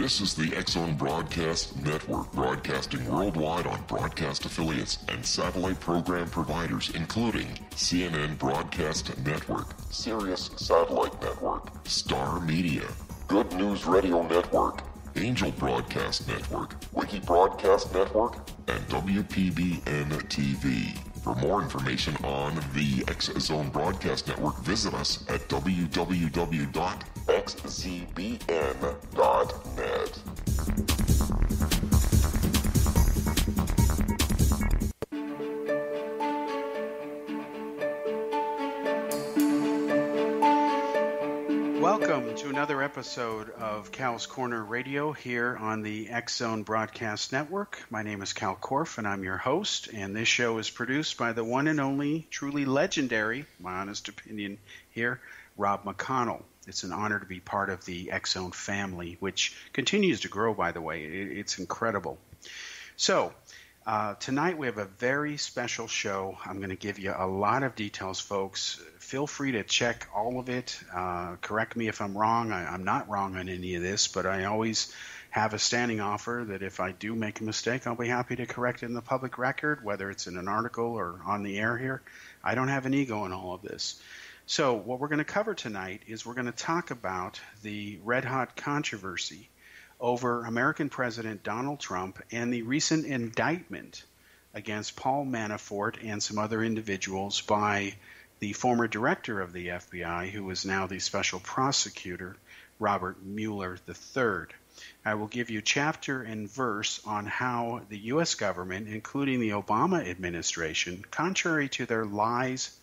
This is the X-Zone Broadcast Network, broadcasting worldwide on broadcast affiliates and satellite program providers, including CNN Broadcast Network, Sirius Satellite Network, Star Media, Good News Radio Network, Angel Broadcast Network, Wiki Broadcast Network, and WPBN-TV. For more information on the X-Zone Broadcast Network, visit us at www.xzbn.net. Welcome to another episode of Kal's Korner Radio here on the X-Zone Broadcast Network. My name is Kal Korff, and I'm your host, and this show is produced by the one and only, truly legendary, my honest opinion here, Rob McConnell. It's an honor to be part of the X-Zone family, which continues to grow, by the way. It's incredible. So tonight we have a very special show. I'm going to give you a lot of details, folks. Feel free to check all of it. Correct me if I'm wrong. I'm not wrong on any of this, but I always have a standing offer that if I do make a mistake, I'll be happy to correct it in the public record, whether it's in an article or on the air here. I don't have an ego in all of this. So what we're going to cover tonight is we're going to talk about the red-hot controversy over American President Donald Trump and the recent indictment against Paul Manafort and some other individuals by the former director of the FBI, who is now the special prosecutor, Robert Mueller III. I will give you chapter and verse on how the U.S. government, including the Obama administration, contrary to their lies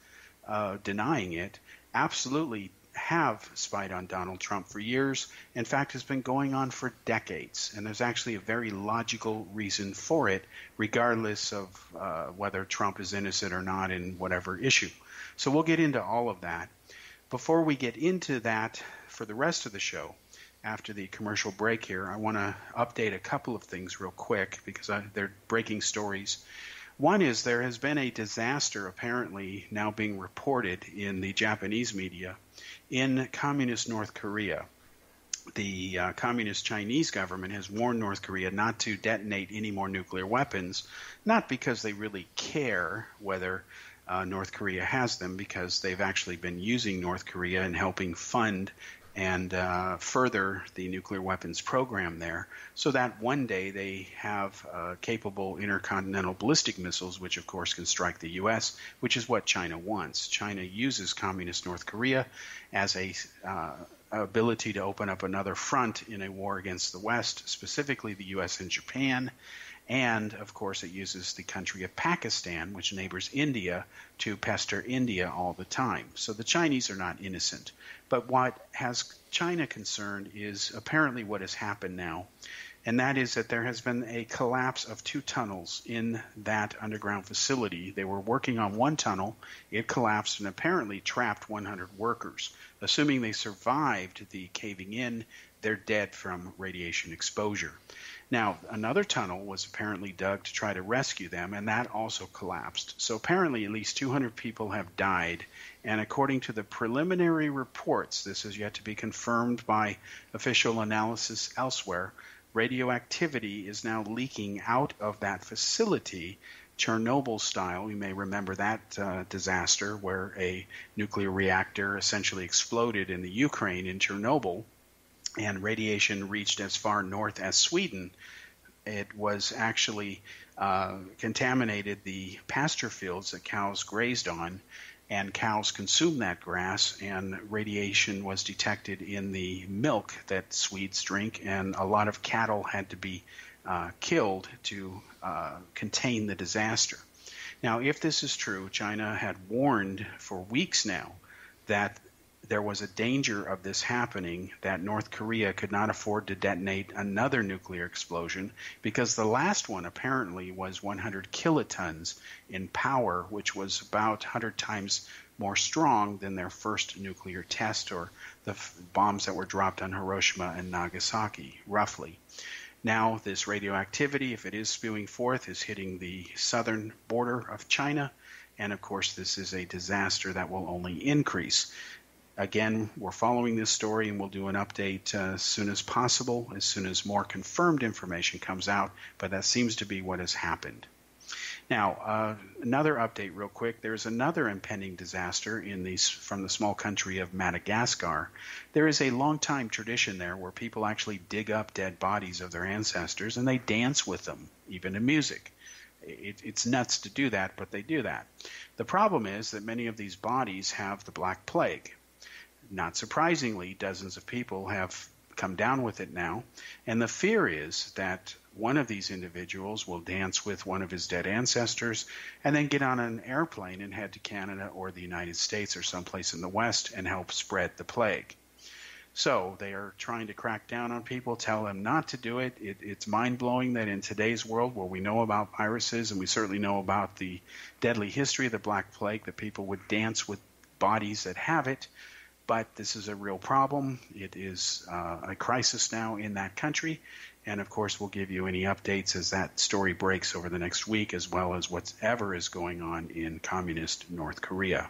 denying it, absolutely have spied on Donald Trump for years. In fact, it's been going on for decades, and there's actually a very logical reason for it, regardless of whether Trump is innocent or not in whatever issue. So we'll get into all of that. Before we get into that for the rest of the show, after the commercial break here, I want to update a couple of things real quick because they're breaking stories. One is there has been a disaster apparently now being reported in the Japanese media in communist North Korea. The communist Chinese government has warned North Korea not to detonate any more nuclear weapons, not because they really care whether North Korea has them, because they've actually been using North Korea and helping fund and further the nuclear weapons program there, so that one day they have capable intercontinental ballistic missiles, which of course can strike the U.S., which is what China wants. China uses communist North Korea as a ability to open up another front in a war against the West, specifically the U.S. and Japan. And, of course, it uses the country of Pakistan, which neighbors India, to pester India all the time. So the Chinese are not innocent. But what has China concerned is apparently what has happened now, and that is that there has been a collapse of two tunnels in that underground facility. They were working on one tunnel. It collapsed and apparently trapped 100 workers. Assuming they survived the caving in, they're dead from radiation exposure. Now, another tunnel was apparently dug to try to rescue them, and that also collapsed. So apparently at least 200 people have died, and according to the preliminary reports, this is yet to be confirmed by official analysis elsewhere, radioactivity is now leaking out of that facility, Chernobyl style. You may remember that disaster where a nuclear reactor essentially exploded in the Ukraine in Chernobyl, and radiation reached as far north as Sweden. It was actually contaminated the pasture fields that cows grazed on, and cows consumed that grass, and radiation was detected in the milk that Swedes drink, and a lot of cattle had to be killed to contain the disaster. Now, if this is true, China had warned for weeks now that there was a danger of this happening, that North Korea could not afford to detonate another nuclear explosion because the last one apparently was 100 kilotons in power, which was about 100 times more strong than their first nuclear test or the bombs that were dropped on Hiroshima and Nagasaki, roughly. Now this radioactivity, if it is spewing forth, is hitting the southern border of China, and of course this is a disaster that will only increase. Again, we're following this story, and we'll do an update as soon as possible, as soon as more confirmed information comes out. But that seems to be what has happened. Now, another update real quick. There's another impending disaster from the small country of Madagascar. There is a long-time tradition there where people actually dig up dead bodies of their ancestors, and they dance with them, even to music. It's nuts to do that, but they do that. The problem is that many of these bodies have the Black Plague. Not surprisingly, dozens of people have come down with it now, and the fear is that one of these individuals will dance with one of his dead ancestors and then get on an airplane and head to Canada or the United States or someplace in the West and help spread the plague. So they are trying to crack down on people, tell them not to do it. It's mind-blowing that in today's world where we know about viruses and we certainly know about the deadly history of the Black Plague, that people would dance with bodies that have it. But this is a real problem. It is a crisis now in that country. And, of course, we'll give you any updates as that story breaks over the next week, as well as whatever is going on in communist North Korea.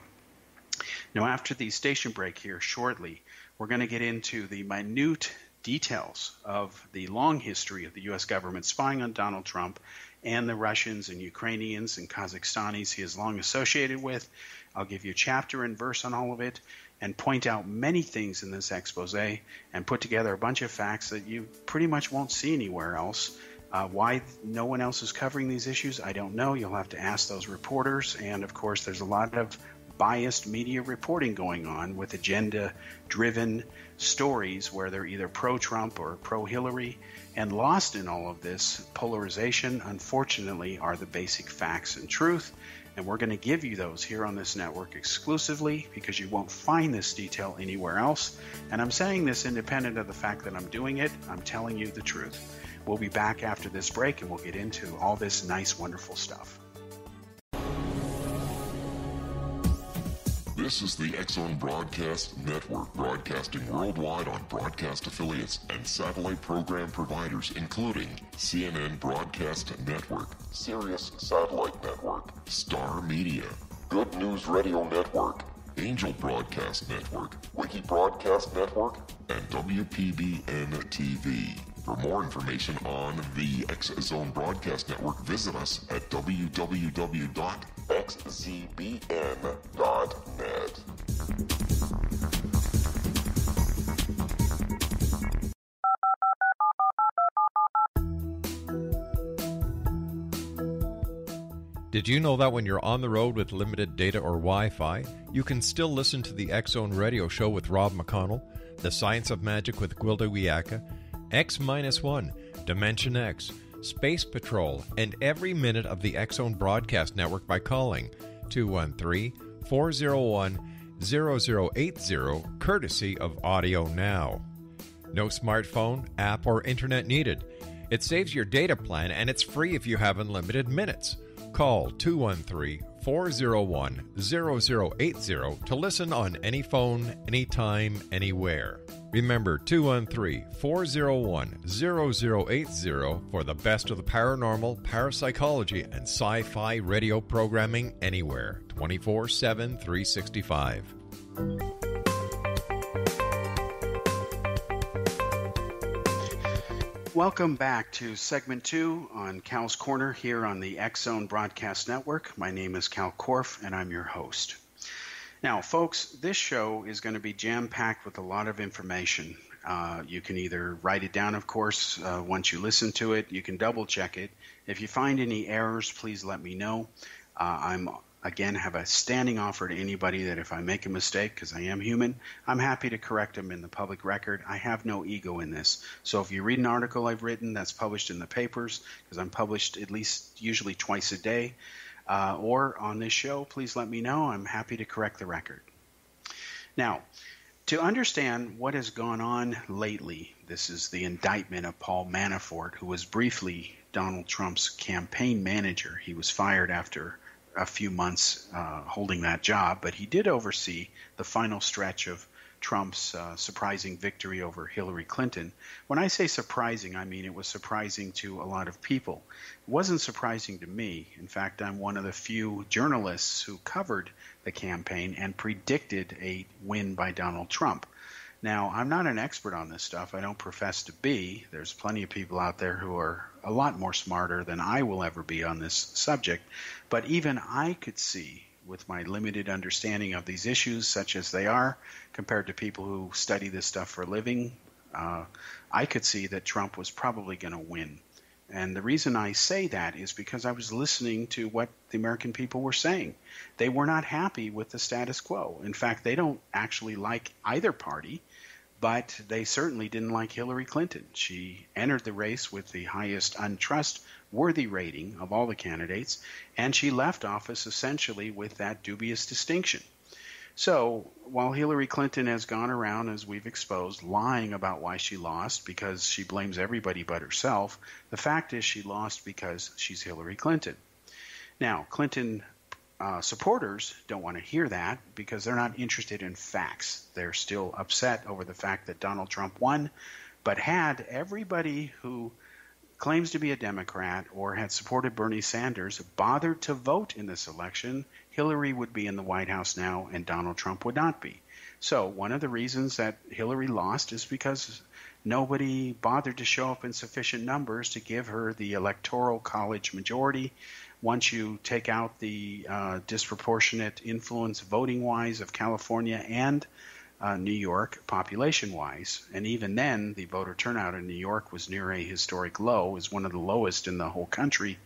Now, after the station break here shortly, we're going to get into the minute details of the long history of the U.S. government spying on Donald Trump and the Russians and Ukrainians and Kazakhstanis he is long associated with. I'll give you chapter and verse on all of it, and point out many things in this expose and put together a bunch of facts that you pretty much won't see anywhere else. Why no one else is covering these issues, I don't know. You'll have to ask those reporters. And, of course, there's a lot of biased media reporting going on with agenda-driven stories where they're either pro-Trump or pro-Hillary. And lost in all of this polarization, unfortunately, are the basic facts and truth. And we're going to give you those here on this network exclusively because you won't find this detail anywhere else. And I'm saying this independent of the fact that I'm doing it. I'm telling you the truth. We'll be back after this break and we'll get into all this nice, wonderful stuff. This is the X-Zone Broadcast Network, broadcasting worldwide on broadcast affiliates and satellite program providers, including CNN Broadcast Network, Sirius Satellite Network, Star Media, Good News Radio Network, Angel Broadcast Network, Wiki Broadcast Network, and WPBN-TV. For more information on the X-Zone Broadcast Network, visit us at www.xzbn.net. Did you know that when you're on the road with limited data or Wi-Fi, you can still listen to the X-Zone Radio Show with Rob McConnell, The Science of Magic with Gwilda Wiaka, X-1, Dimension X, Space Patrol, and every minute of the X-Zone Broadcast Network by calling 213-401-0080, courtesy of Audio Now. No smartphone, app, or internet needed. It saves your data plan, and it's free if you have unlimited minutes. Call 213-401-0080 to listen on any phone, anytime, anywhere. Remember 213-401-0080 for the best of the paranormal, parapsychology, and sci-fi radio programming anywhere, 24/7, 365. Welcome back to segment 2 on Kal's Korner here on the X-Zone Broadcast Network. My name is Kal Korff, and I'm your host. Now, folks, this show is going to be jam-packed with a lot of information. You can either write it down, of course, once you listen to it. You can double-check it. If you find any errors, please let me know. I have a standing offer to anybody that if I make a mistake, because I am human, I'm happy to correct them in the public record. I have no ego in this. So if you read an article I've written that's published in the papers, because I'm published at least usually twice a day, or on this show, please let me know. I'm happy to correct the record. Now, to understand what has gone on lately, this is the indictment of Paul Manafort, who was briefly Donald Trump's campaign manager. He was fired after a few months holding that job, but he did oversee the final stretch of Trump's surprising victory over Hillary Clinton. When I say surprising, I mean it was surprising to a lot of people. It wasn't surprising to me. In fact, I'm one of the few journalists who covered the campaign and predicted a win by Donald Trump. Now, I'm not an expert on this stuff. I don't profess to be. There's plenty of people out there who are a lot more smarter than I will ever be on this subject. But even I could see, with my limited understanding of these issues, such as they are, compared to people who study this stuff for a living, I could see that Trump was probably going to win. And the reason I say that is because I was listening to what the American people were saying. They were not happy with the status quo. In fact, they don't actually like either party, but they certainly didn't like Hillary Clinton. She entered the race with the highest untrustworthy rating of all the candidates, and she left office essentially with that dubious distinction. So while Hillary Clinton has gone around, as we've exposed, lying about why she lost because she blames everybody but herself, the fact is she lost because she's Hillary Clinton. Now, Clinton supporters don't want to hear that because they're not interested in facts. They're still upset over the fact that Donald Trump won, but had everybody who claims to be a Democrat or had supported Bernie Sanders bothered to vote in this election, Hillary would be in the White House now and Donald Trump would not be. So one of the reasons that Hillary lost is because nobody bothered to show up in sufficient numbers to give her the Electoral College majority. Once you take out the disproportionate influence voting-wise of California and New York population-wise, and even then the voter turnout in New York was near a historic low, is one of the lowest in the whole country,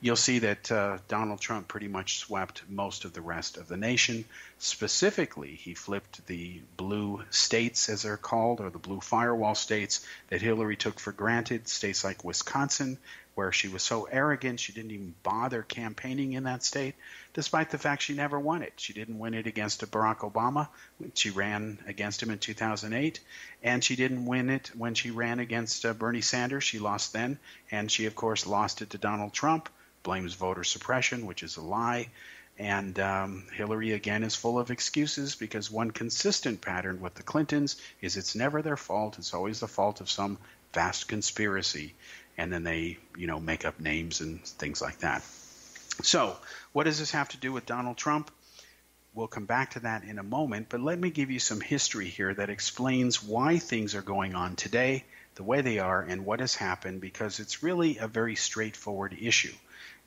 you'll see that Donald Trump pretty much swept most of the rest of the nation. Specifically, he flipped the blue states, as they're called, or the blue firewall states that Hillary took for granted, states like Wisconsin, where she was so arrogant she didn't even bother campaigning in that state, despite the fact she never won it. She didn't win it against Barack Obama. She ran against him in 2008, and she didn't win it when she ran against Bernie Sanders. She lost then, and she, of course, lost it to Donald Trump, blames voter suppression, which is a lie. And Hillary, again, is full of excuses because one consistent pattern with the Clintons is it's never their fault. It's always the fault of some vast conspiracy. And then they, you know, make up names and things like that. So what does this have to do with Donald Trump? We'll come back to that in a moment, but let me give you some history here that explains why things are going on today, the way they are, and what has happened, because it's really a very straightforward issue.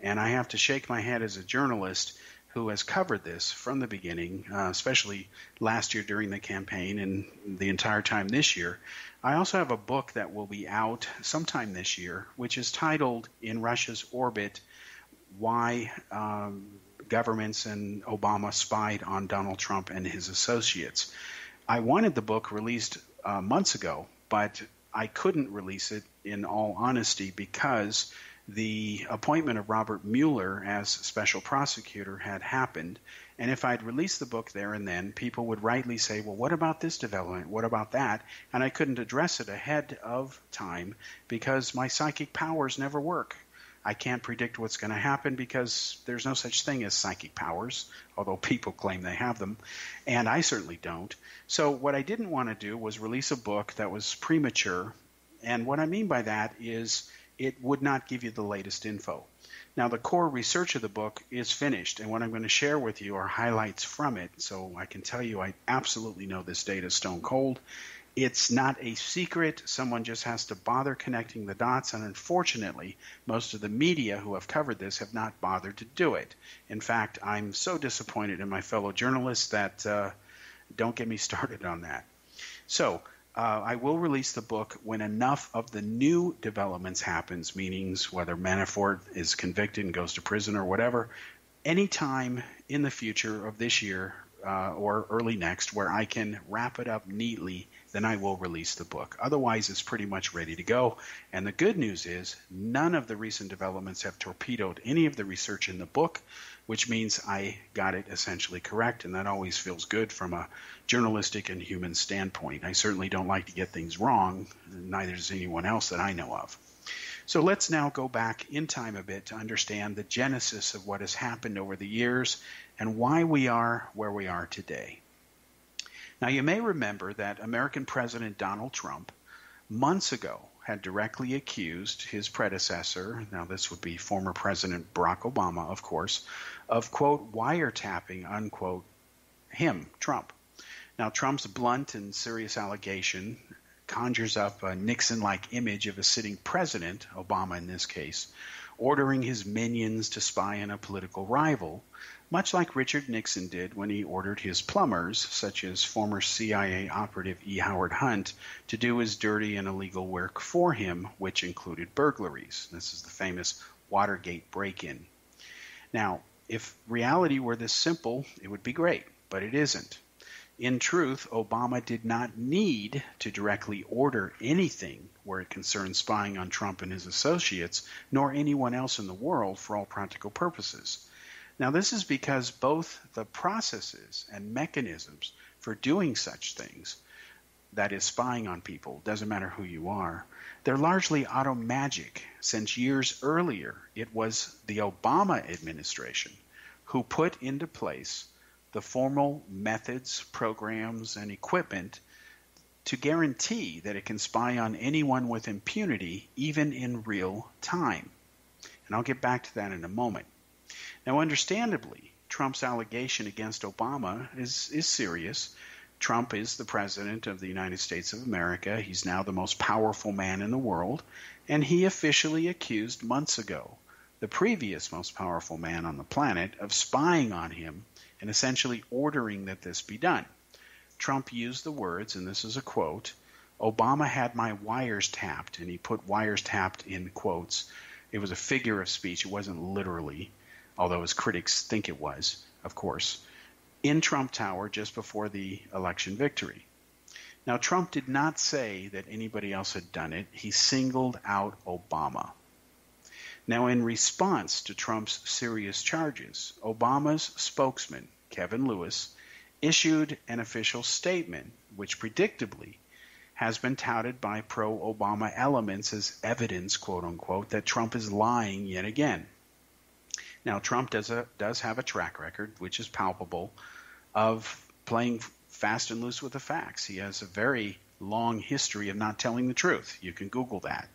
And I have to shake my head as a journalist who has covered this from the beginning, especially last year during the campaign and the entire time this year. I also have a book that will be out sometime this year, which is titled In Russia's Orbit, Why Governments and Obama Spied on Donald Trump and His Associates. I wanted the book released months ago, but I couldn't release it, in all honesty, because the appointment of Robert Mueller as special prosecutor had happened. And if I'd released the book there and then, people would rightly say, well, what about this development? What about that? And I couldn't address it ahead of time because my psychic powers never work. I can't predict what's going to happen because there's no such thing as psychic powers, although people claim they have them, and I certainly don't. So what I didn't want to do was release a book that was premature. And what I mean by that is it would not give you the latest info. Now, the core research of the book is finished, and what I'm going to share with you are highlights from it, so I can tell you I absolutely know this data stone cold. It's not a secret. Someone just has to bother connecting the dots, and unfortunately, most of the media who have covered this have not bothered to do it. In fact, I'm so disappointed in my fellow journalists that don't get me started on that. So I will release the book when enough of the new developments happens, meaning whether Manafort is convicted and goes to prison or whatever, any time in the future of this year or early next where I can wrap it up neatly, then I will release the book. Otherwise, it's pretty much ready to go. And the good news is none of the recent developments have torpedoed any of the research in the book, which means I got it essentially correct, and that always feels good from a journalistic and human standpoint. I certainly don't like to get things wrong, neither does anyone else that I know of. So let's now go back in time a bit to understand the genesis of what has happened over the years and why we are where we are today. Now, you may remember that American President Donald Trump months ago had directly accused his predecessor, now this would be former President Barack Obama, of course, of, quote, wiretapping, unquote, him, Trump. Now, Trump's blunt and serious allegation conjures up a Nixon-like image of a sitting president, Obama in this case, ordering his minions to spy on a political rival, much like Richard Nixon did when he ordered his plumbers, such as former CIA operative E. Howard Hunt, to do his dirty and illegal work for him, which included burglaries. This is the famous Watergate break-in. Now, if reality were this simple, it would be great, but it isn't. In truth, Obama did not need to directly order anything where it concerned spying on Trump and his associates, nor anyone else in the world for all practical purposes. Now, this is because both the processes and mechanisms for doing such things, that is spying on people, doesn't matter who you are, they're largely automagic, since years earlier it was the Obama administration who put into place the formal methods, programs, and equipment to guarantee that it can spy on anyone with impunity, even in real time. And I'll get back to that in a moment. Now, understandably, Trump's allegation against Obama is serious. Trump is the president of the United States of America. He's now the most powerful man in the world, and he officially accused months ago the previous most powerful man on the planet of spying on him and essentially ordering that this be done. Trump used the words, and this is a quote, "Obama had my wires tapped," and he put wires tapped in quotes. It was a figure of speech. It wasn't literally, although his critics think it was, of course, in Trump Tower just before the election victory. Now, Trump did not say that anybody else had done it. He singled out Obama. Now, in response to Trump's serious charges, Obama's spokesman, Kevin Lewis, issued an official statement, which predictably has been touted by pro-Obama elements as evidence, quote-unquote, that Trump is lying yet again. Now, Trump does have a track record, which is palpable, of playing fast and loose with the facts. He has a very long history of not telling the truth. You can Google that.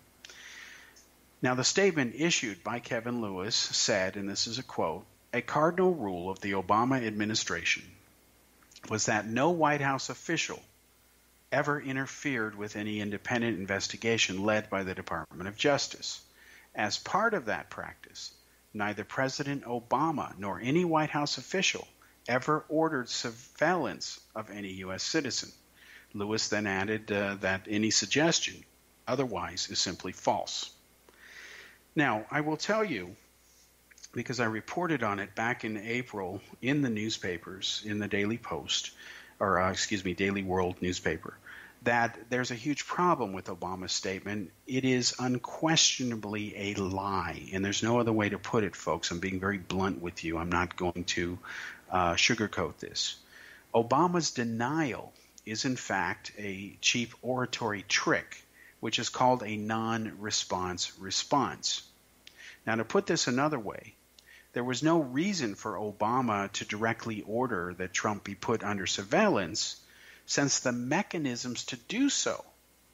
Now, the statement issued by Kevin Lewis said, and this is a quote, "A cardinal rule of the Obama administration was that no White House official ever interfered with any independent investigation led by the Department of Justice. As part of that practice, neither President Obama nor any White House official ever ordered surveillance of any U.S. citizen." Lewis then added that any suggestion otherwise is simply false. Now, I will tell you, because I reported on it back in April in the newspapers, in the Daily Post, or Daily World newspaper, that there's a huge problem with Obama's statement. It is unquestionably a lie, and there's no other way to put it, folks. I'm being very blunt with you. I'm not going to sugarcoat this. Obama's denial is, in fact, a cheap oratory trick, which is called a non-response response. Now, to put this another way, there was no reason for Obama to directly order that Trump be put under surveillance, since the mechanisms to do so,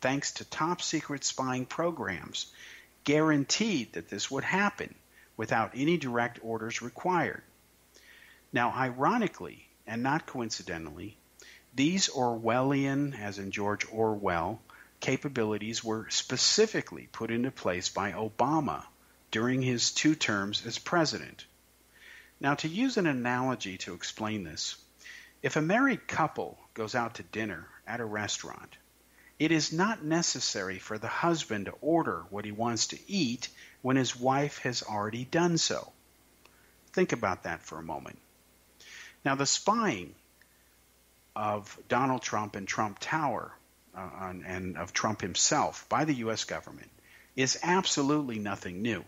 thanks to top-secret spying programs, guaranteed that this would happen without any direct orders required. Now, ironically, and not coincidentally, these Orwellian, as in George Orwell, capabilities were specifically put into place by Obama during his two terms as president. Now, to use an analogy to explain this, if a married couple goes out to dinner at a restaurant, it is not necessary for the husband to order what he wants to eat when his wife has already done so. Think about that for a moment. Now, the spying of Donald Trump and Trump Tower and of Trump himself by the U.S. government is absolutely nothing new.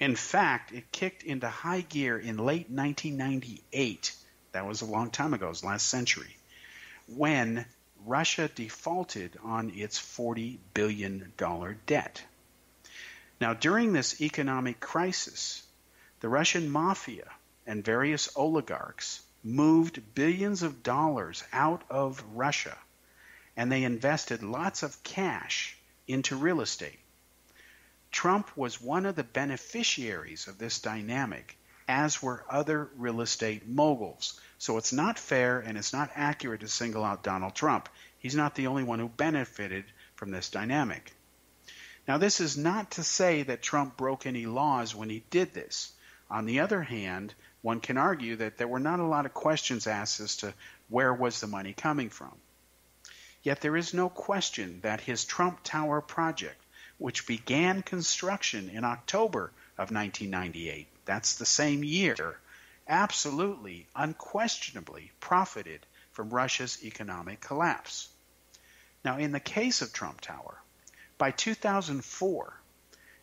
In fact, it kicked into high gear in late 1998. That was a long time ago, it was last century, when Russia defaulted on its $40 billion debt. Now, during this economic crisis, the Russian mafia and various oligarchs moved billions of dollars out of Russia, and they invested lots of cash into real estate. Trump was one of the beneficiaries of this dynamic, as were other real estate moguls. So it's not fair and it's not accurate to single out Donald Trump. He's not the only one who benefited from this dynamic. Now, this is not to say that Trump broke any laws when he did this. On the other hand, one can argue that there were not a lot of questions asked as to where was the money coming from. Yet there is no question that his Trump Tower project, which began construction in October of 1998, that's the same year, absolutely, unquestionably profited from Russia's economic collapse. Now, in the case of Trump Tower, by 2004,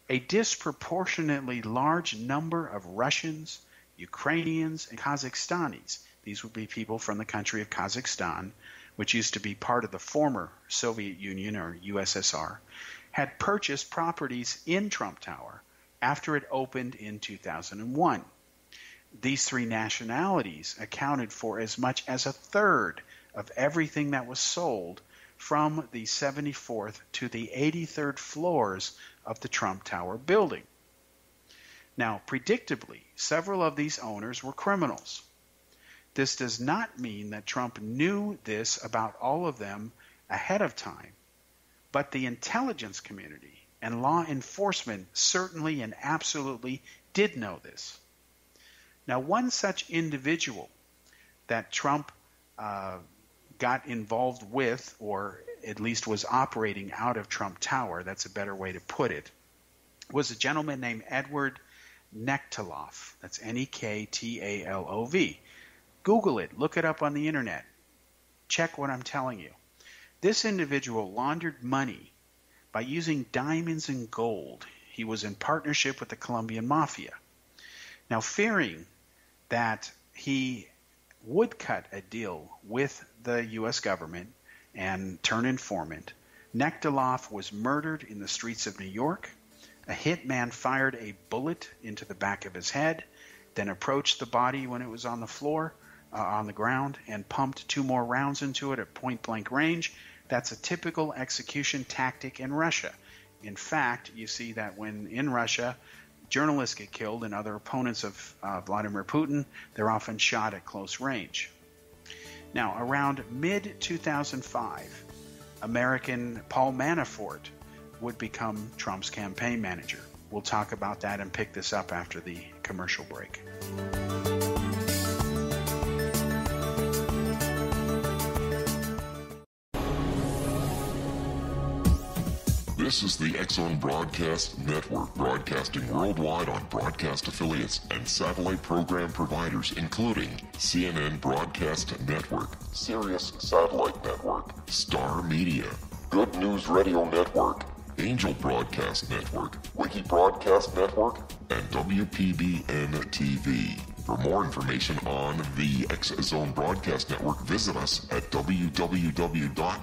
a disproportionately large number of Russians, Ukrainians, and Kazakhstanis, these would be people from the country of Kazakhstan, which used to be part of the former Soviet Union or USSR, had purchased properties in Trump Tower after it opened in 2001. These three nationalities accounted for as much as a third of everything that was sold from the 74th to the 83rd floors of the Trump Tower building. Now, predictably, several of these owners were criminals. This does not mean that Trump knew this about all of them ahead of time, but the intelligence community and law enforcement certainly and absolutely did know this. Now, one such individual that Trump got involved with, or at least was operating out of Trump Tower, that's a better way to put it, was a gentleman named Edward Nektalov. That's N-E-K-T-A-L-O-V. Google it. Look it up on the internet. Check what I'm telling you. This individual laundered money by using diamonds and gold. He was in partnership with the Colombian Mafia. Now, fearing that he would cut a deal with the U.S. government and turn informant, Nektalov was murdered in the streets of New York. A hitman fired a bullet into the back of his head, then approached the body when it was on the floor, on the ground, and pumped two more rounds into it at point-blank range. That's a typical execution tactic in Russia. In fact, you see that when in Russia, journalists get killed and other opponents of Vladimir Putin, they're often shot at close range. Now, around mid-2005, American Paul Manafort would become Trump's campaign manager. We'll talk about that and pick this up after the commercial break. This is the X-Zone Broadcast Network, broadcasting worldwide on broadcast affiliates and satellite program providers, including CNN Broadcast Network, Sirius Satellite Network, Star Media, Good News Radio Network, Angel Broadcast Network, Wiki Broadcast Network, and WPBN-TV. For more information on the X-Zone Broadcast Network, visit us at www.xzbn.net.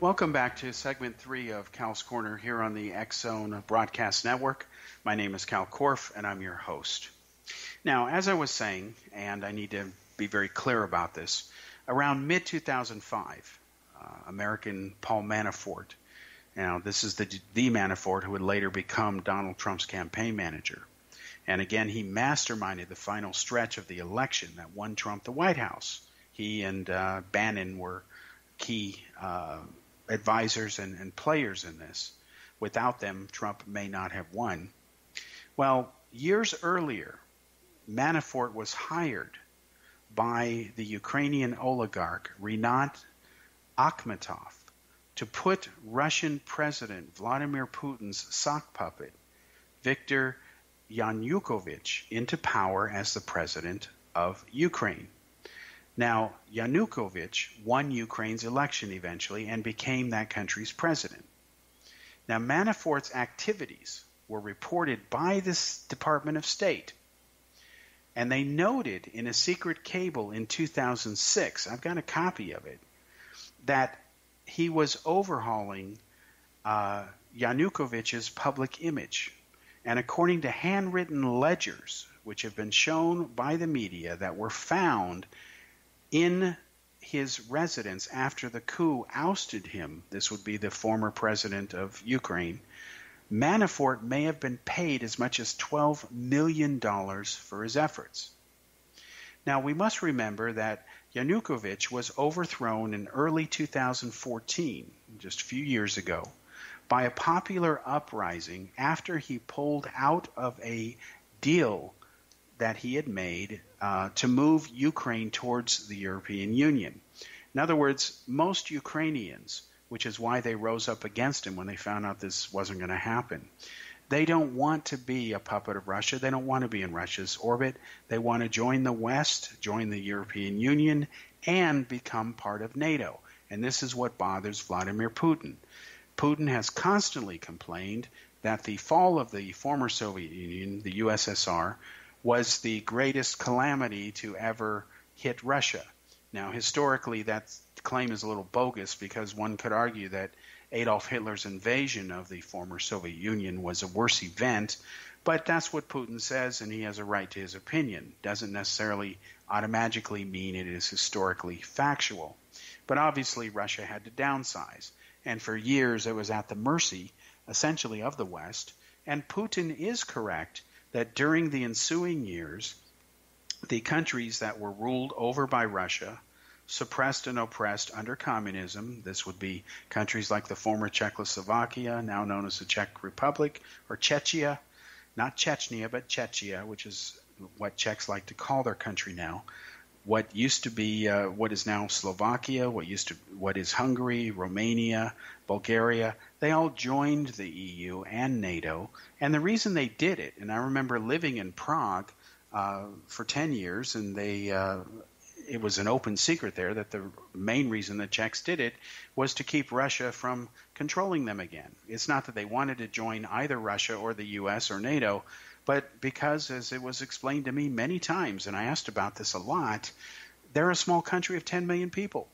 Welcome back to segment 3 of Kal's Korner here on the X-Zone Broadcast Network. My name is Kal Korff, and I'm your host. Now, as I was saying, and I need to be very clear about this, around mid-2005, American Paul Manafort, now this is the Manafort who would later become Donald Trump's campaign manager. And again, he masterminded the final stretch of the election that won Trump the White House. He and Bannon were key advisors and players in this. Without them, Trump may not have won. Well, years earlier, Manafort was hired by the Ukrainian oligarch Rinat Akhmetov to put Russian President Vladimir Putin's sock puppet, Viktor Yanukovych, into power as the president of Ukraine. Now, Yanukovych won Ukraine's election eventually and became that country's president. Now, Manafort's activities were reported by this Department of State, and they noted in a secret cable in 2006, I've got a copy of it, that he was overhauling Yanukovych's public image. And according to handwritten ledgers, which have been shown by the media, that were found in his residence after the coup ousted him, this would be the former president of Ukraine, Manafort may have been paid as much as $12 million for his efforts. Now, we must remember that Yanukovych was overthrown in early 2014, just a few years ago, by a popular uprising after he pulled out of a deal that he had made to move Ukraine towards the European Union. In other words, most Ukrainians, which is why they rose up against him when they found out this wasn't going to happen, they don't want to be a puppet of Russia. They don't want to be in Russia's orbit. They want to join the West, join the European Union, and become part of NATO. And this is what bothers Vladimir Putin. Putin has constantly complained that the fall of the former Soviet Union, the USSR, was the greatest calamity to ever hit Russia. Now, historically, that claim is a little bogus because one could argue that Adolf Hitler's invasion of the former Soviet Union was a worse event, but that's what Putin says, and he has a right to his opinion. Doesn't necessarily automatically mean it is historically factual. But obviously, Russia had to downsize. And for years, it was at the mercy, essentially, of the West. And Putin is correct that during the ensuing years, the countries that were ruled over by Russia, suppressed and oppressed under communism, this would be countries like the former Czechoslovakia, now known as the Czech Republic, or Chechia, not Chechnya, but Chechia, which is what Czechs like to call their country now. What used to be what is now Slovakia, what is Hungary, Romania, Bulgaria, they all joined the EU and NATO. And the reason they did it, and I remember living in Prague for 10 years, and it was an open secret there that the main reason the Czechs did it was to keep Russia from controlling them again. It's not that they wanted to join either Russia or the U.S. or NATO, but because, as it was explained to me many times, and I asked about this a lot, they're a small country of 10 million people.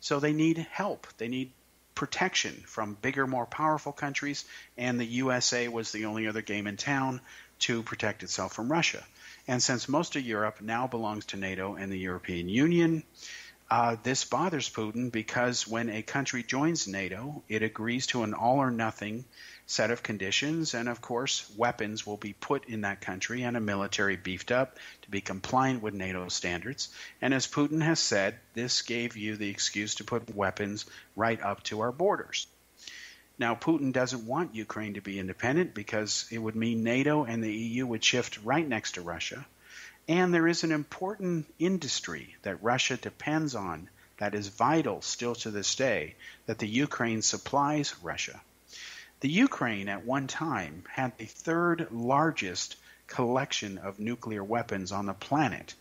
So they need help. They need protection from bigger, more powerful countries, and the USA was the only other game in town to protect itself from Russia. And since most of Europe now belongs to NATO and the European Union, this bothers Putin because when a country joins NATO, it agrees to an all-or-nothing set of conditions, and of course weapons will be put in that country and a military beefed up to be compliant with NATO standards. And as Putin has said, this gave you the excuse to put weapons right up to our borders. Now, Putin doesn't want Ukraine to be independent because it would mean NATO and the EU would shift right next to Russia. And there is an important industry that Russia depends on that is vital still to this day that the Ukraine supplies Russia. The Ukraine at one time had the third largest collection of nuclear weapons on the planet.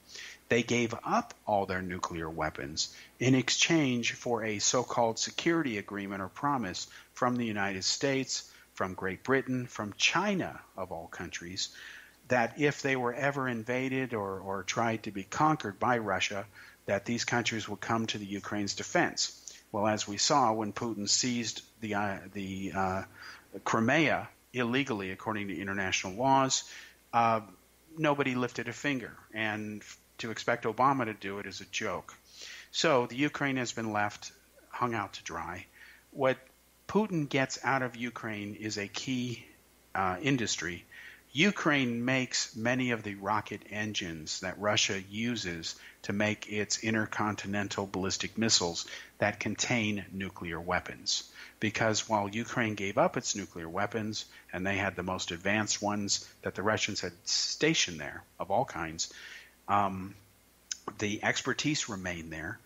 They gave up all their nuclear weapons in exchange for a so-called security agreement or promise from the United States, from Great Britain, from China, of all countries, that if they were ever invaded or tried to be conquered by Russia, that these countries would come to the Ukraine's defense. Well, as we saw when Putin seized the Crimea illegally, according to international laws, nobody lifted a finger, and to expect Obama to do it is a joke. So the Ukraine has been left hung out to dry. What Putin gets out of Ukraine is a key industry. Ukraine makes many of the rocket engines that Russia uses to make its intercontinental ballistic missiles that contain nuclear weapons. Because while Ukraine gave up its nuclear weapons, and they had the most advanced ones that the Russians had stationed there, of all kinds, the expertise remained there,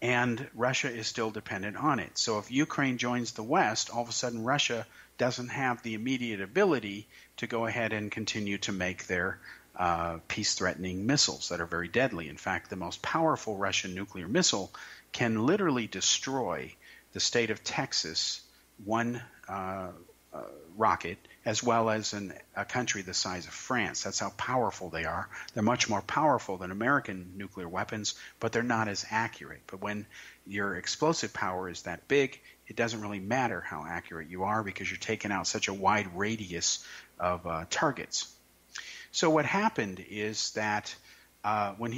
and Russia is still dependent on it. So if Ukraine joins the West, all of a sudden Russia doesn't have the immediate ability to go ahead and continue to make their peace-threatening missiles that are very deadly. In fact, the most powerful Russian nuclear missile can literally destroy the state of Texas, one rocket, as well as a country the size of France. That's how powerful they are. They're much more powerful than American nuclear weapons, but they're not as accurate. But when your explosive power is that big, it doesn't really matter how accurate you are because you're taking out such a wide radius of targets. So what happened is that when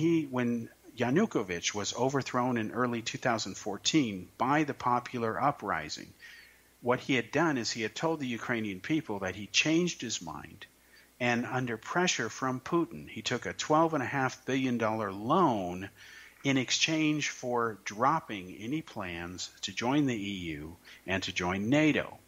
Yanukovych was overthrown in early 2014 by the popular uprising, what he had done is he had told the Ukrainian people that he changed his mind, and under pressure from Putin, he took a $12.5 billion loan in exchange for dropping any plans to join the EU and to join NATO.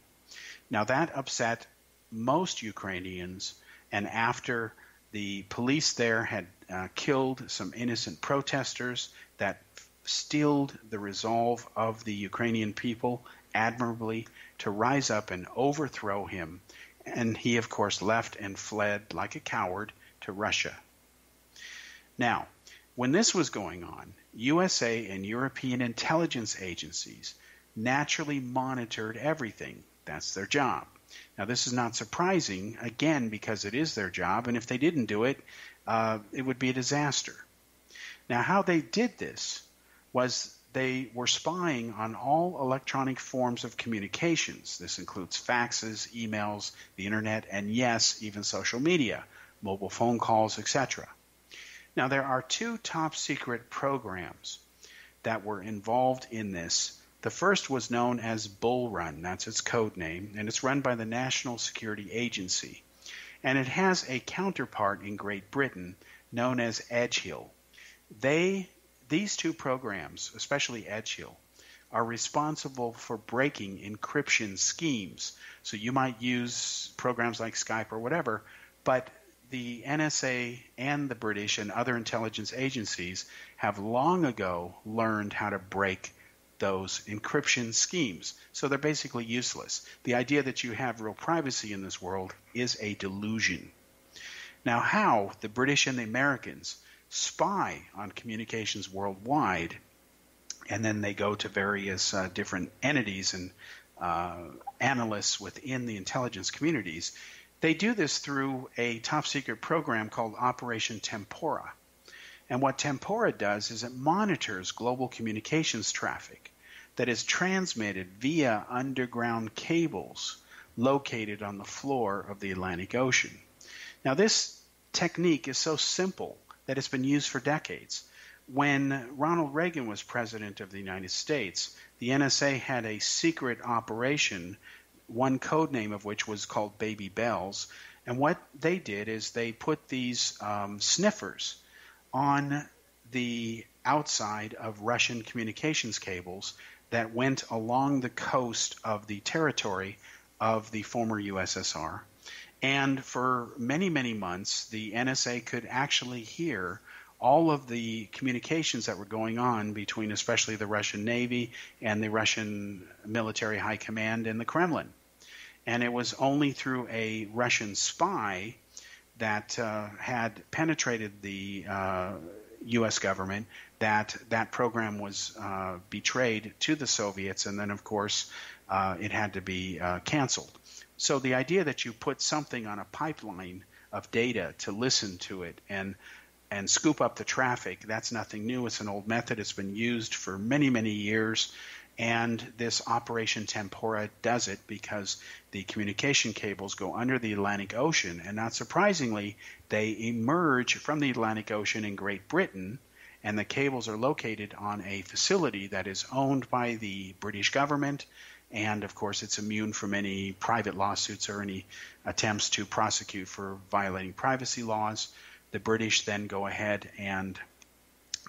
Now that upset most Ukrainians, and after the police there had killed some innocent protesters, that stilled the resolve of the Ukrainian people admirably to rise up and overthrow him. And he, of course, left and fled like a coward to Russia. Now, when this was going on, USA and European intelligence agencies naturally monitored everything. That's their job. Now, this is not surprising, again, because it is their job, and if they didn't do it, it would be a disaster. Now, how they did this was they were spying on all electronic forms of communications. This includes faxes, emails, the internet, and yes, even social media, mobile phone calls, etc. Now, there are two top secret programs that were involved in this. The first was known as Bull Run, that's its code name, and it's run by the National Security Agency. And it has a counterpart in Great Britain known as Edgehill. These two programs, especially Edgehill, are responsible for breaking encryption schemes. So you might use programs like Skype or whatever, but the NSA and the British and other intelligence agencies have long ago learned how to break those encryption schemes. So they're basically useless. The idea that you have real privacy in this world is a delusion. Now, how the British and the Americans spy on communications worldwide, and then they go to various different entities and analysts within the intelligence communities, they do this through a top secret program called Operation Tempora. And what Tempora does is it monitors global communications traffic that is transmitted via underground cables located on the floor of the Atlantic Ocean. Now, this technique is so simple that it's been used for decades. When Ronald Reagan was president of the United States, the NSA had a secret operation, one code name of which was called Baby Bells. And what they did is they put these sniffers on the outside of Russian communications cables that went along the coast of the territory of the former USSR. And for many, many months, the NSA could actually hear all of the communications that were going on between especially the Russian Navy and the Russian military high command and the Kremlin. And it was only through a Russian spy that had penetrated the U.S. government that that program was betrayed to the Soviets, and then, of course, it had to be canceled. So the idea that you put something on a pipeline of data to listen to it and scoop up the traffic, that's nothing new. It's an old method. It's been used for many, many years. And this Operation Tempora does it because the communication cables go under the Atlantic Ocean, and not surprisingly, they emerge from the Atlantic Ocean in Great Britain, and the cables are located on a facility that is owned by the British government, and of course it's immune from any private lawsuits or any attempts to prosecute for violating privacy laws. The British then go ahead and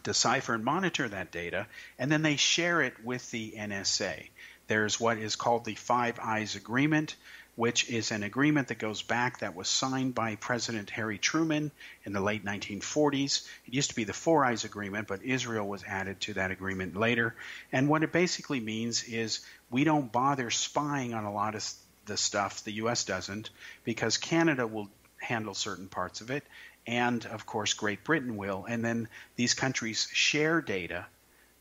decipher and monitor that data, and then they share it with the NSA. There's what is called the Five Eyes Agreement, which is an agreement that goes back that was signed by President Harry Truman in the late 1940s. It used to be the Four Eyes Agreement, but Israel was added to that agreement later. And what it basically means is we don't bother spying on a lot of the stuff, the U.S. doesn't, because Canada will handle certain parts of it. And, of course, Great Britain will. And then these countries share data,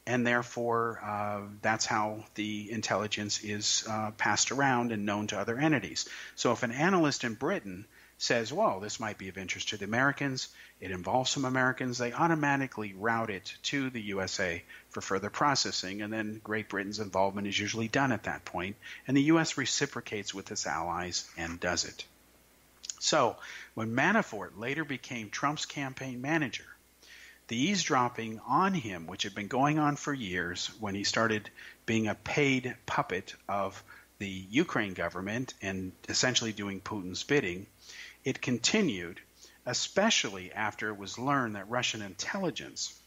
and therefore that's how the intelligence is passed around and known to other entities. So if an analyst in Britain says, well, this might be of interest to the Americans, it involves some Americans, they automatically route it to the USA for further processing, and then Great Britain's involvement is usually done at that point, and the US reciprocates with its allies and does it. So when Manafort later became Trump's campaign manager, the eavesdropping on him, which had been going on for years when he started being a paid puppet of the Ukraine government and essentially doing Putin's bidding, it continued, especially after it was learned that Russian intelligence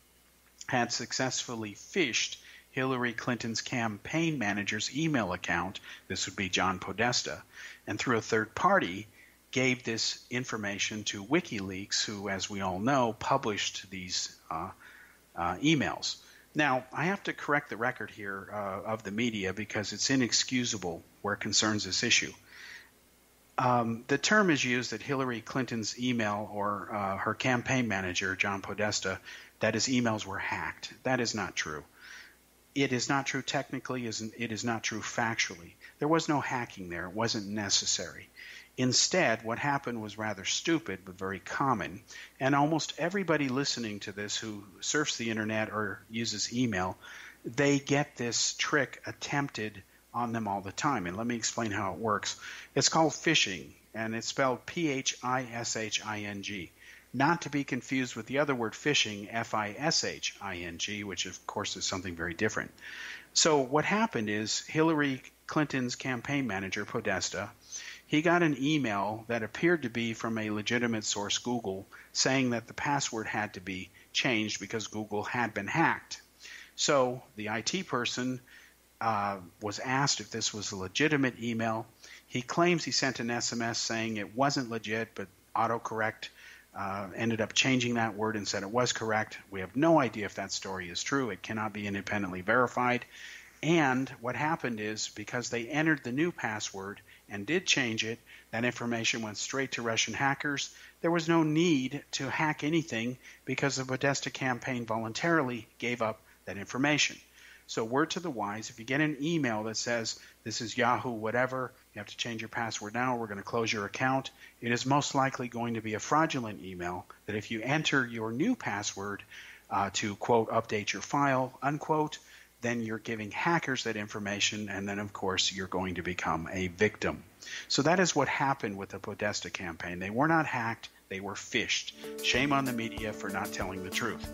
had successfully fished Hillary Clinton's campaign manager's email account, this would be John Podesta, and through a third party gave this information to WikiLeaks, who, as we all know, published these emails. Now, I have to correct the record here of the media because it's inexcusable where it concerns this issue. The term is used that Hillary Clinton's email or her campaign manager, John Podesta, that his emails were hacked. That is not true. It is not true technically. It is not true factually. There was no hacking there. It wasn't necessary. Instead, what happened was rather stupid but very common, and almost everybody listening to this who surfs the internet or uses email, they get this trick attempted on them all the time. And let me explain how it works. It's called phishing, and it's spelled phishing, not to be confused with the other word phishing, fishing, which of course is something very different. So what happened is Hillary Clinton's campaign manager, Podesta, he got an email that appeared to be from a legitimate source, Google, saying that the password had to be changed because Google had been hacked. So the IT person was asked if this was a legitimate email. He claims he sent an SMS saying it wasn't legit, but autocorrect ended up changing that word and said it was correct. We have no idea if that story is true. It cannot be independently verified. And what happened is because they entered the new password and did change it, that information went straight to Russian hackers. There was no need to hack anything because the Podesta campaign voluntarily gave up that information. So word to the wise, if you get an email that says this is Yahoo whatever, you have to change your password now, we're going to close your account, it is most likely going to be a fraudulent email that if you enter your new password to, quote, update your file, unquote, then you're giving hackers that information, and then, of course, you're going to become a victim. So that is what happened with the Podesta campaign. They were not hacked. They were phished. Shame on the media for not telling the truth.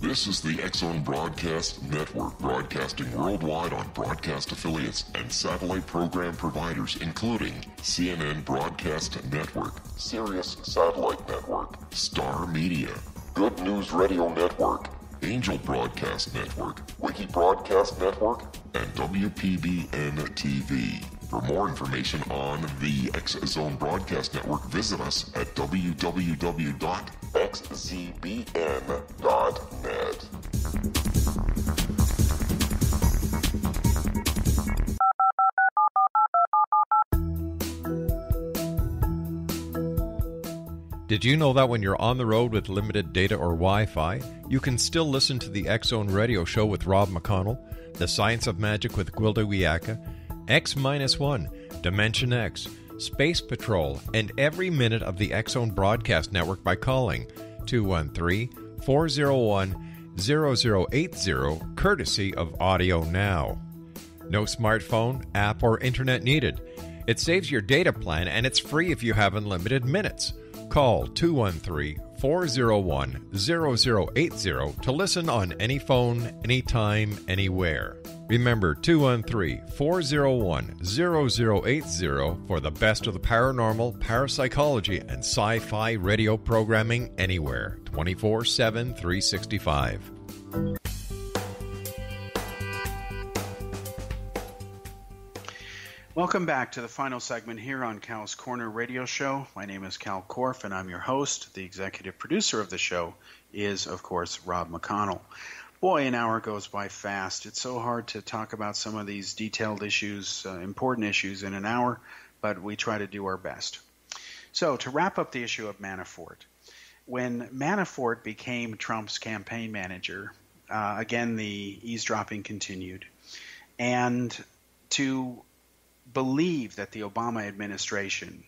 This is the X-Zone Broadcast Network, broadcasting worldwide on broadcast affiliates and satellite program providers, including CNN Broadcast Network, Sirius Satellite Network, Star Media, Good News Radio Network, Angel Broadcast Network, Wiki Broadcast Network, and WPBN-TV. For more information on the X-Zone Broadcast Network, visit us at www.xzbn.net. Did you know that when you're on the road with limited data or Wi-Fi, you can still listen to the X-Zone Radio Show with Rob McConnell, The Science of Magic with Gwilda Wiaka, X-1, Dimension X, Space Patrol, and every minute of the X-Zone Broadcast Network by calling 213-401-0080, courtesy of Audio Now. No smartphone, app, or internet needed. It saves your data plan, and it's free if you have unlimited minutes. Call 213-401-0080 to listen on any phone, anytime, anywhere. Remember 213-401-0080 for the best of the paranormal, parapsychology, and sci-fi radio programming anywhere, 24/7, 365. Welcome back to the final segment here on Kal's Korner Radio Show. My name is Kal Korff, and I'm your host. The executive producer of the show is, of course, Rob McConnell. Boy, an hour goes by fast. It's so hard to talk about some of these detailed issues, important issues in an hour, but we try to do our best. So to wrap up the issue of Manafort, when Manafort became Trump's campaign manager, Again, the eavesdropping continued. And to believe that the Obama administration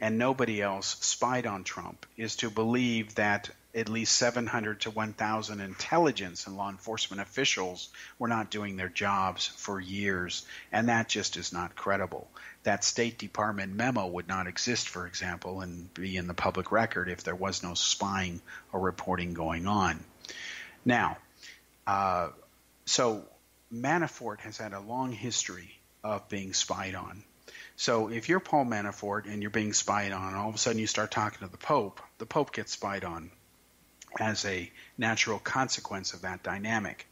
and nobody else spied on Trump is to believe that at least 700 to 1,000 intelligence and law enforcement officials were not doing their jobs for years, and that just is not credible. That State Department memo would not exist, for example, and be in the public record if there was no spying or reporting going on. Now, so Manafort has had a long history of being spied on. So if you're Paul Manafort and you're being spied on, and all of a sudden you start talking to the Pope gets spied on as a natural consequence of that dynamic.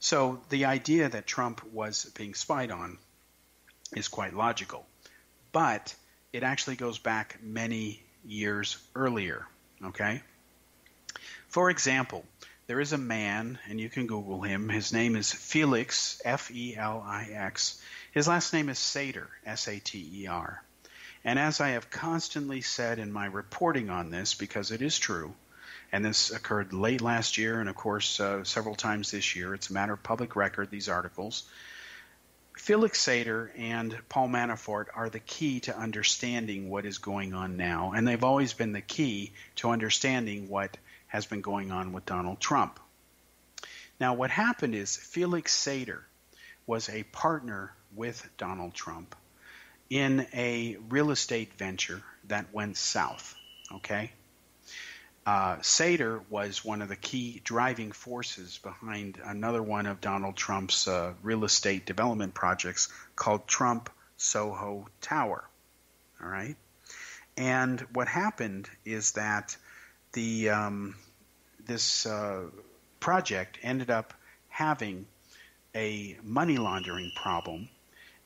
So the idea that Trump was being spied on is quite logical, but it actually goes back many years earlier, okay? For example, there is a man, and you can Google him. His name is Felix, F-E-L-I-X. His last name is Sater, S-A-T-E-R. And as I have constantly said in my reporting on this, because it is true, and this occurred late last year and, of course, several times this year. It's a matter of public record, these articles. Felix Sater and Paul Manafort are the key to understanding what is going on now, and they've always been the key to understanding what has been going on with Donald Trump. Now, what happened is Felix Sater was a partner with Donald Trump in a real estate venture that went south, okay? Sater was one of the key driving forces behind another one of Donald Trump's real estate development projects called Trump Soho Tower. All right. And what happened is that the this project ended up having a money laundering problem.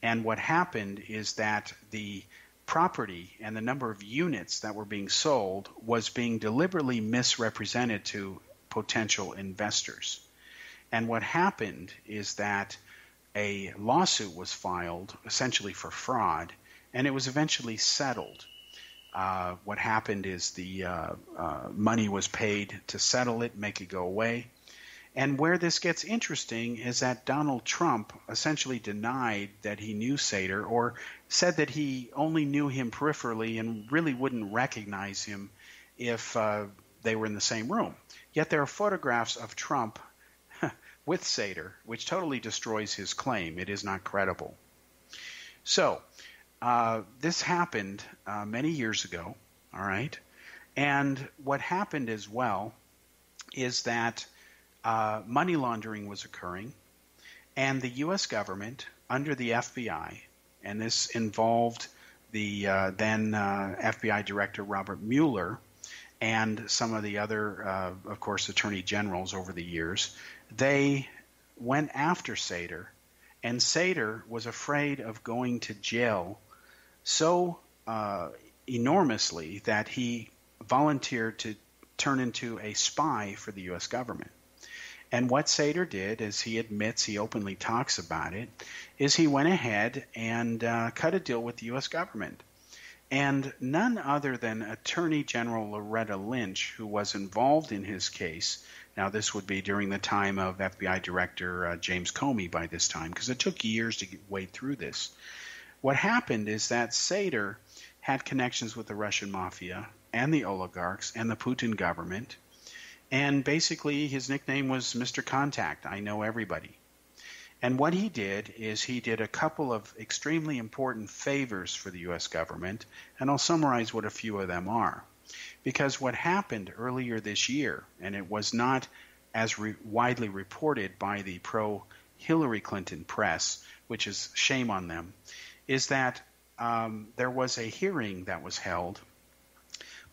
And what happened is that the property and the number of units that were being sold was being deliberately misrepresented to potential investors. And what happened is that a lawsuit was filed essentially for fraud, and it was eventually settled. What happened is the money was paid to settle it, make it go away. And where this gets interesting is that Donald Trump essentially denied that he knew Sater, or said that he only knew him peripherally and really wouldn't recognize him if they were in the same room. Yet there are photographs of Trump with Sater, which totally destroys his claim. It is not credible. So this happened many years ago, all right? And what happened as well is that money laundering was occurring, and the U.S. government under the FBI, and this involved the then FBI Director Robert Mueller and some of the other, of course, attorney generals over the years, they went after Sater, and Sater was afraid of going to jail so enormously that he volunteered to turn into a spy for the U.S. government. And what Sater did, as he admits, he openly talks about it, is he went ahead and cut a deal with the U.S. government. And none other than Attorney General Loretta Lynch, who was involved in his case, now this would be during the time of FBI Director James Comey by this time, because it took years to wade through this. What happened is that Sater had connections with the Russian mafia and the oligarchs and the Putin government. And basically his nickname was Mr. Contact. I know everybody. And what he did is he did a couple of extremely important favors for the U.S. government, and I'll summarize what a few of them are. Because what happened earlier this year, and it was not as widely reported by the pro-Hillary Clinton press, which is shame on them, is that there was a hearing that was held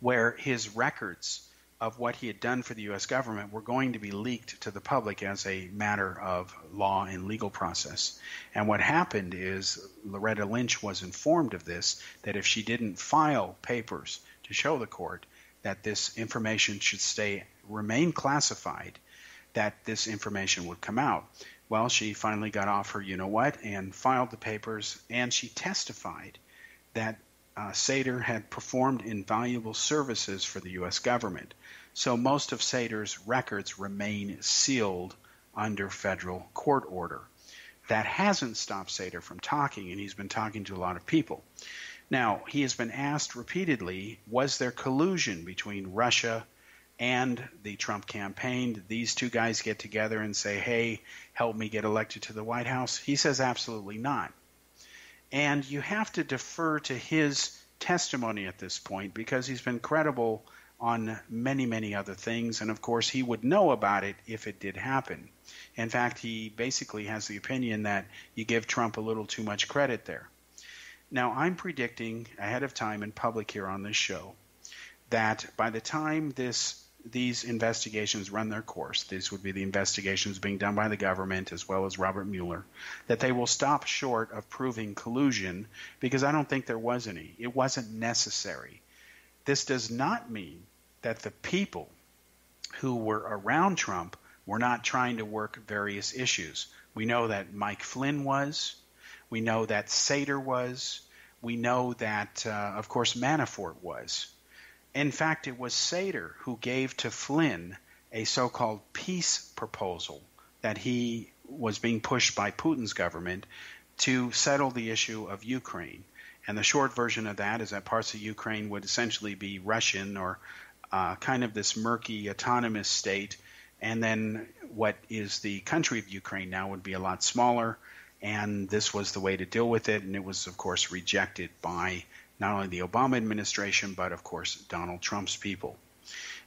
where his records of what he had done for the U.S. government were going to be leaked to the public as a matter of law and legal process. And what happened is Loretta Lynch was informed of this, that if she didn't file papers to show the court that this information should remain classified, that this information would come out. Well, she finally got off her you-know-what and filed the papers, and she testified that Sater had performed invaluable services for the U.S. government. So most of Sater's records remain sealed under federal court order. That hasn't stopped Sater from talking, and he's been talking to a lot of people. Now, he has been asked repeatedly, was there collusion between Russia and the Trump campaign? Did these two guys get together and say, hey, help me get elected to the White House? He says absolutely not. And you have to defer to his testimony at this point because he's been credible on many, many other things. And, of course, he would know about it if it did happen. In fact, he basically has the opinion that you give Trump a little too much credit there. Now, I'm predicting ahead of time in public here on this show that by the time these investigations run their course, these would be the investigations being done by the government as well as Robert Mueller, that they will stop short of proving collusion because I don't think there was any. It wasn't necessary. This does not mean that the people who were around Trump were not trying to work various issues. We know that Mike Flynn was. We know that Sater was. We know that, of course, Manafort was. In fact, it was Sater who gave to Flynn a so-called peace proposal that he was being pushed by Putin's government to settle the issue of Ukraine. And the short version of that is that parts of Ukraine would essentially be Russian or kind of this murky autonomous state. And then what is the country of Ukraine now would be a lot smaller. And this was the way to deal with it. And it was, of course, rejected by not only the Obama administration, but, of course, Donald Trump's people.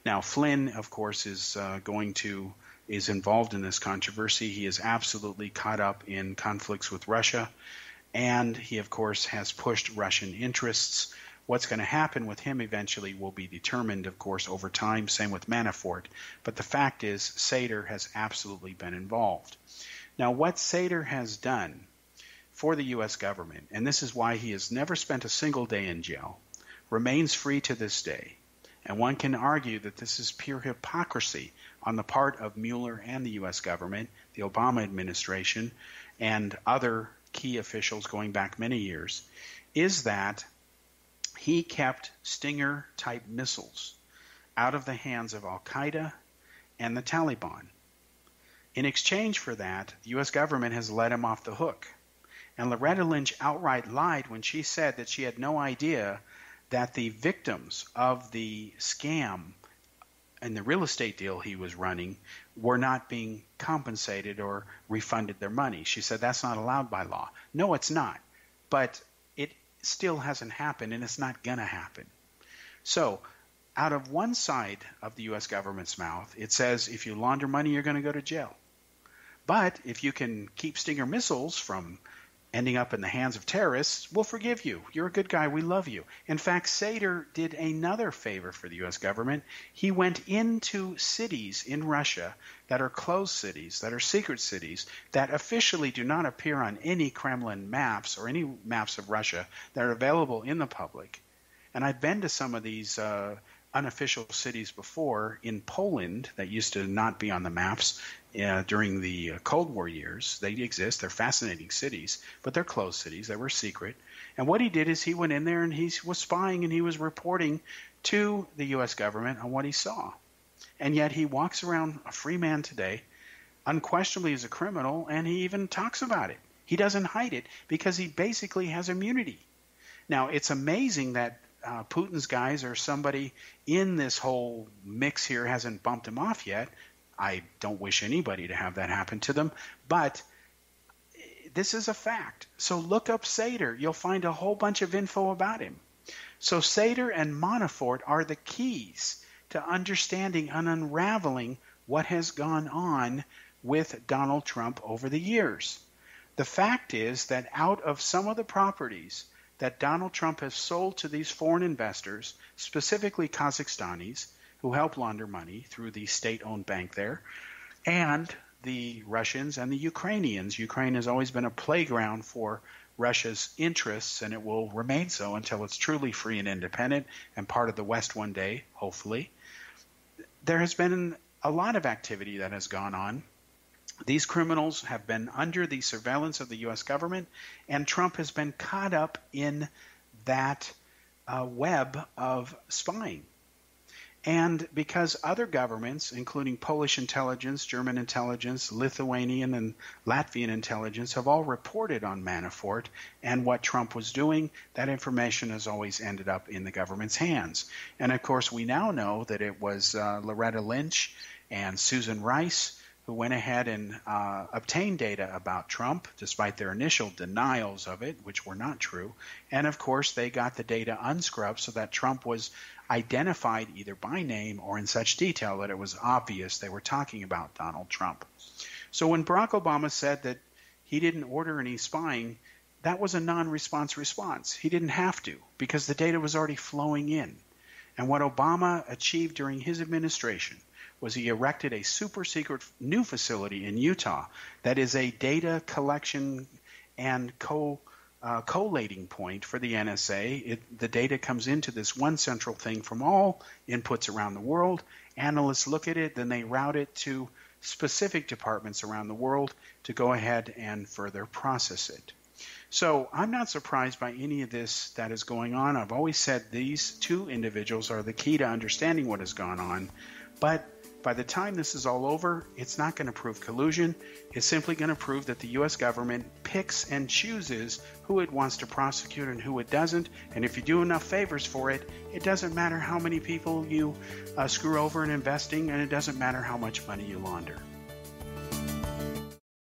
Now, Flynn, of course, is involved in this controversy. He is absolutely caught up in conflicts with Russia. And he, of course, has pushed Russian interests. What's going to happen with him eventually will be determined, of course, over time. Same with Manafort. But the fact is Sater has absolutely been involved. Now, what Sater has done for the U.S. government, and this is why he has never spent a single day in jail, remains free to this day. And one can argue that this is pure hypocrisy on the part of Mueller and the U.S. government, the Obama administration, and other key officials going back many years, is that he kept Stinger-type missiles out of the hands of al-Qaeda and the Taliban. In exchange for that, the U.S. government has let him off the hook. And Loretta Lynch outright lied when she said that she had no idea that the victims of the scam and the real estate deal he was running were not being compensated or refunded their money. She said that's not allowed by law. No, it's not. But it still hasn't happened, and it's not going to happen. So out of one side of the U.S. government's mouth, it says if you launder money, you're going to go to jail. But if you can keep Stinger missiles from ending up in the hands of terrorists, we'll forgive you. You're a good guy. We love you. In fact, Sater did another favor for the U.S. government. He went into cities in Russia that are closed cities, that are secret cities, that officially do not appear on any Kremlin maps or any maps of Russia that are available in the public. And I've been to some of these unofficial cities before in Poland that used to not be on the maps during the Cold War years. They exist. They're fascinating cities, but they're closed cities. They were secret. And what he did is he went in there and he was spying and he was reporting to the U.S. government on what he saw. And yet he walks around a free man today, unquestionably is a criminal, and he even talks about it. He doesn't hide it because he basically has immunity. Now, it's amazing that Putin's guys or somebody in this whole mix here hasn't bumped him off yet. I don't wish anybody to have that happen to them, but this is a fact. So look up Sater. You'll find a whole bunch of info about him. So Sater and Manafort are the keys to understanding and unraveling what has gone on with Donald Trump over the years. The fact is that out of some of the properties that Donald Trump has sold to these foreign investors, specifically Kazakhstanis, who help launder money through the state-owned bank there, and the Russians and the Ukrainians. Ukraine has always been a playground for Russia's interests, and it will remain so until it's truly free and independent and part of the West one day, hopefully. There has been a lot of activity that has gone on. These criminals have been under the surveillance of the U.S. government, and Trump has been caught up in that web of spying. And because other governments, including Polish intelligence, German intelligence, Lithuanian and Latvian intelligence, have all reported on Manafort and what Trump was doing, that information has always ended up in the government's hands. And of course, we now know that it was Loretta Lynch and Susan Rice who went ahead and obtained data about Trump, despite their initial denials of it, which were not true. And of course, they got the data unscrubbed so that Trump was identified either by name or in such detail that it was obvious they were talking about Donald Trump. So when Barack Obama said that he didn't order any spying, that was a non-response response. He didn't have to, because the data was already flowing in. And what Obama achieved during his administration was he erected a super secret new facility in Utah that is a data collection and collating point for the NSA. The data comes into this one central thing from all inputs around the world. Analysts look at it, then they route it to specific departments around the world to go ahead and further process it. So I'm not surprised by any of this that is going on. I've always said these two individuals are the key to understanding what has gone on. But by the time this is all over, it's not going to prove collusion. It's simply going to prove that the U.S. government picks and chooses who it wants to prosecute and who it doesn't. And if you do enough favors for it, it doesn't matter how many people you screw over in investing, and it doesn't matter how much money you launder.